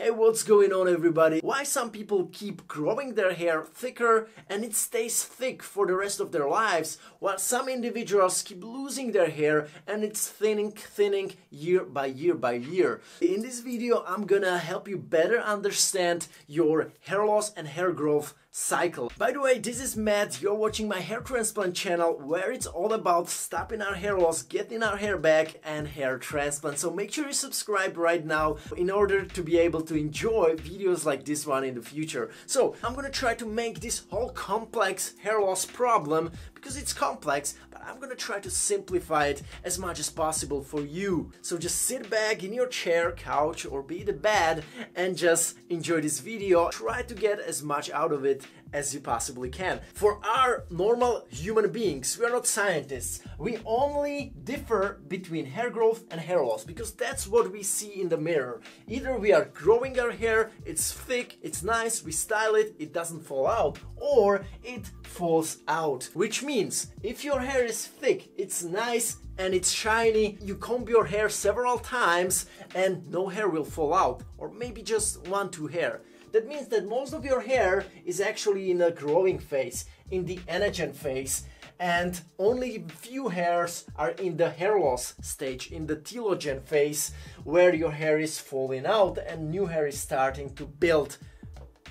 Hey, what's going on, everybody? Why some people keep growing their hair thicker and it stays thick for the rest of their lives, while some individuals keep losing their hair and it's thinning year by year by year. In this video, I'm gonna help you better understand your hair loss and hair growth cycle. By the way, this is Matt, you're watching my hair transplant channel where it's all about stopping our hair loss, getting our hair back and hair transplant. So make sure you subscribe right now in order to be able to enjoy videos like this one in the future. So I'm gonna try to make this whole complex hair loss problem, because it's complex, but I'm gonna try to simplify it as much as possible for you. So just sit back in your chair, couch or be the bed and just enjoy this video. Try to get as much out of it as you possibly can. For our normal human beings, we are not scientists. We only differ between hair growth and hair loss because that's what we see in the mirror. Either we are growing our hair, it's thick, it's nice, we style it, it doesn't fall out, or it falls out. Which means if your hair is thick, it's nice and it's shiny, you comb your hair several times and no hair will fall out, or maybe just 1-2 hair. That means that most of your hair is actually in a growing phase, in the anagen phase, and only few hairs are in the hair loss stage, in the telogen phase, where your hair is falling out and new hair is starting to build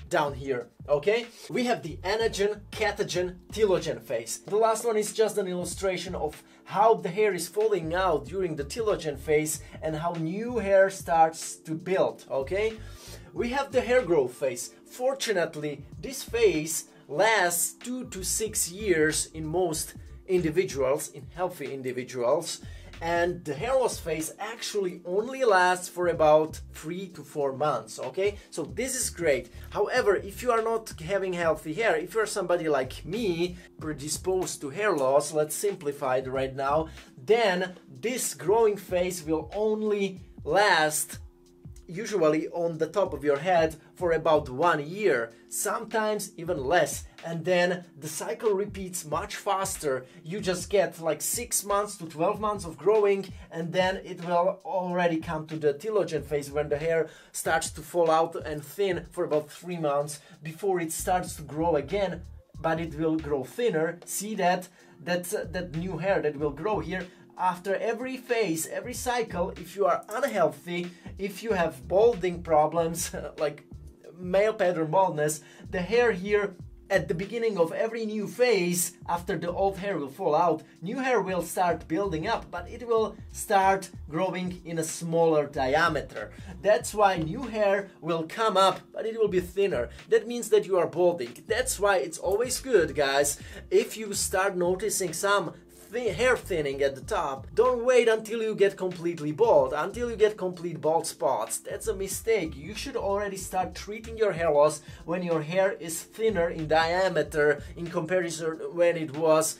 down here. Okay, we have the anagen, catagen, telogen phase. The last one is just an illustration of how the hair is falling out during the telogen phase and how new hair starts to build. Okay, we have the hair growth phase. Fortunately, this phase lasts 2 to 6 years in most individuals, in healthy individuals, and the hair loss phase actually only lasts for about 3 to 4 months, okay? So this is great. However, if you are not having healthy hair, if you're somebody like me, predisposed to hair loss, let's simplify it right now, then this growing phase will only last usually on the top of your head for about 1 year, sometimes even less, and then the cycle repeats much faster. You just get like 6 months to 12 months of growing, and then it will already come to the telogen phase when the hair starts to fall out and thin for about 3 months before it starts to grow again, but it will grow thinner. See that? That's that new hair that will grow here. After every phase, every cycle, if you are unhealthy, if you have balding problems, like male pattern baldness, the hair here at the beginning of every new phase, after the old hair will fall out, new hair will start building up, but it will start growing in a smaller diameter. That's why new hair will come up, but it will be thinner. That means that you are balding. That's why it's always good, guys, if you start noticing some hair thinning at the top, don't wait until you get completely bald, until you get complete bald spots. That's a mistake. You should already start treating your hair loss when your hair is thinner in diameter in comparison when it was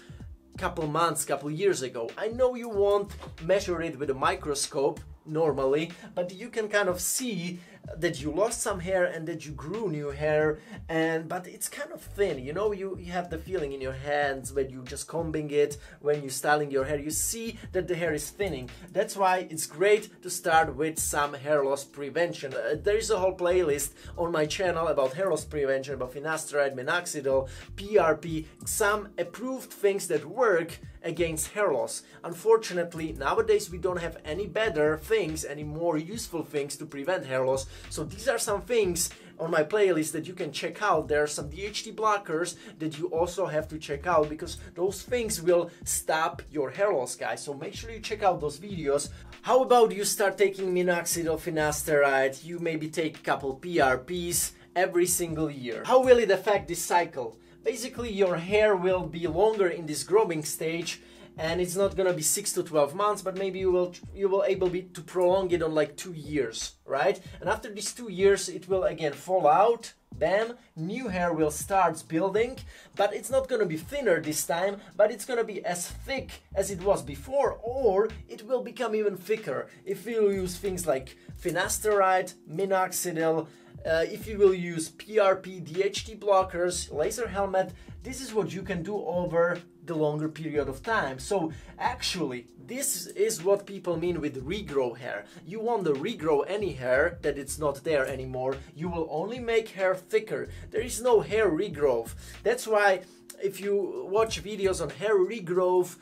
a couple months, couple years ago. I know you won't measure it with a microscope normally, but you can kind of see that you lost some hair and that you grew new hair, and but it's kind of thin, you know, you have the feeling in your hands when you just combing it, when you styling your hair, you see that the hair is thinning. That's why it's great to start with some hair loss prevention. There is a whole playlist on my channel about hair loss prevention, about finasteride, minoxidil, PRP, some approved things that work against hair loss. Unfortunately, nowadays we don't have any better things, any more useful things to prevent hair loss. So these are some things on my playlist that you can check out. There are some DHT blockers that you also have to check out because those things will stop your hair loss, guys. So make sure you check out those videos. How about you start taking minoxidil, finasteride, you maybe take a couple PRPs every single year. How will it affect this cycle? Basically, your hair will be longer in this growing stage, and it's not gonna be 6 to 12 months, but maybe you will able to prolong it on like 2 years, right? And after these 2 years, it will again fall out. Bam, new hair will start building, but it's not gonna be thinner this time, but it's gonna be as thick as it was before, or it will become even thicker if you use things like finasteride, minoxidil. If you will use PRP, DHT blockers, laser helmet, this is what you can do over the longer period of time. So actually, this is what people mean with regrow hair. You won't regrow any hair that it's not there anymore. You will only make hair thicker. There is no hair regrowth. That's why if you watch videos on hair regrowth,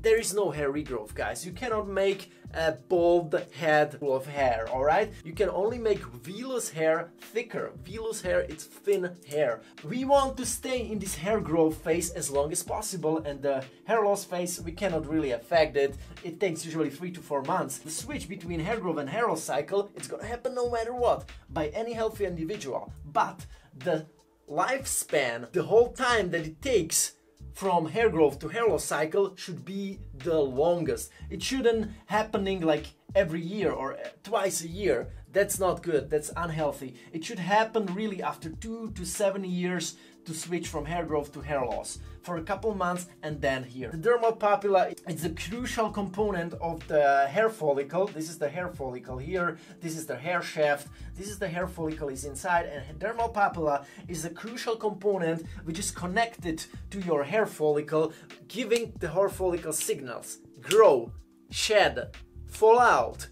there is no hair regrowth, guys. You cannot make a bald head full of hair, alright? You can only make vellus hair thicker. Vellus hair, it's thin hair. We want to stay in this hair growth phase as long as possible, and the hair loss phase, we cannot really affect it. It takes usually 3 to 4 months. The switch between hair growth and hair loss cycle, it's gonna happen no matter what, by any healthy individual. But the lifespan, the whole time that it takes from hair growth to hair loss cycle should be the longest. It shouldn't happening like every year or twice a year. That's not good, that's unhealthy. It should happen really after 2 to 7 years to switch from hair growth to hair loss for a couple months and then here. The dermal papilla, it's a crucial component of the hair follicle. This is the hair follicle here, this is the hair shaft, this is the hair follicle is inside, and dermal papilla is a crucial component which is connected to your hair follicle, giving the hair follicle signals: grow, shed, fall out,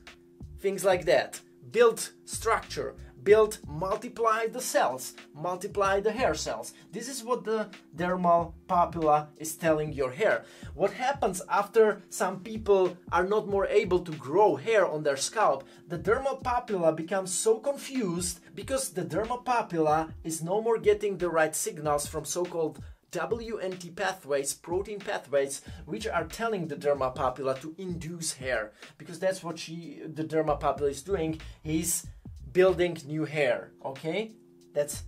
things like that. Build structure, build, multiply the cells, multiply the hair cells. This is what the dermal papilla is telling your hair. What happens after some people are not more able to grow hair on their scalp, the dermal papilla becomes so confused because the dermal papilla is no more getting the right signals from so-called WNT pathways, protein pathways, which are telling the dermal papilla to induce hair, because that's what the dermal papilla is doing. He's building new hair, okay? That's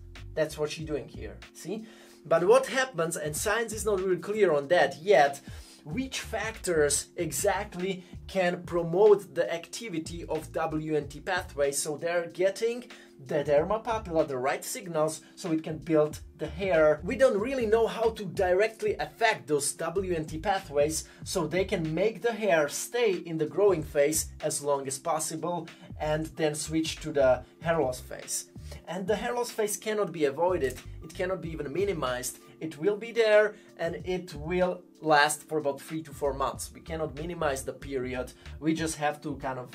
what she's doing here, see? But what happens, and science is not really clear on that yet, which factors exactly can promote the activity of WNT pathways, so they're getting the dermal papilla the right signals so it can build the hair. We don't really know how to directly affect those WNT pathways so they can make the hair stay in the growing phase as long as possible and then switch to the hair loss phase. And the hair loss phase cannot be avoided, it cannot be even minimized. It will be there and it will last for about 3 to 4 months. We cannot minimize the period, we just have to kind of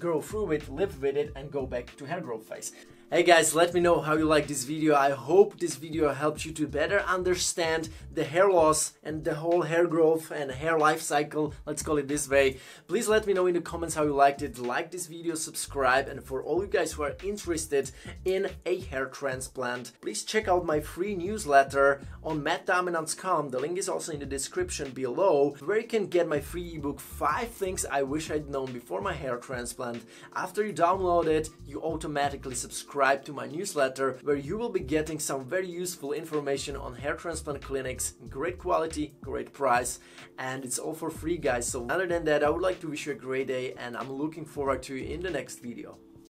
grow through it, live with it, and go back to hair growth phase. Hey guys, let me know how you like this video. I hope this video helps you to better understand the hair loss and the whole hair growth and hair life cycle, let's call it this way. Please let me know in the comments how you liked it. Like this video, subscribe, and for all you guys who are interested in a hair transplant, please check out my free newsletter on MattDominance.com. The link is also in the description below, where you can get my free ebook 5 things I wish I'd known before my hair transplant. After you download it, you automatically subscribe to my newsletter, where you will be getting some very useful information on hair transplant clinics, great quality, great price, and it's all for free, guys. So other than that, I would like to wish you a great day, and I'm looking forward to you in the next video.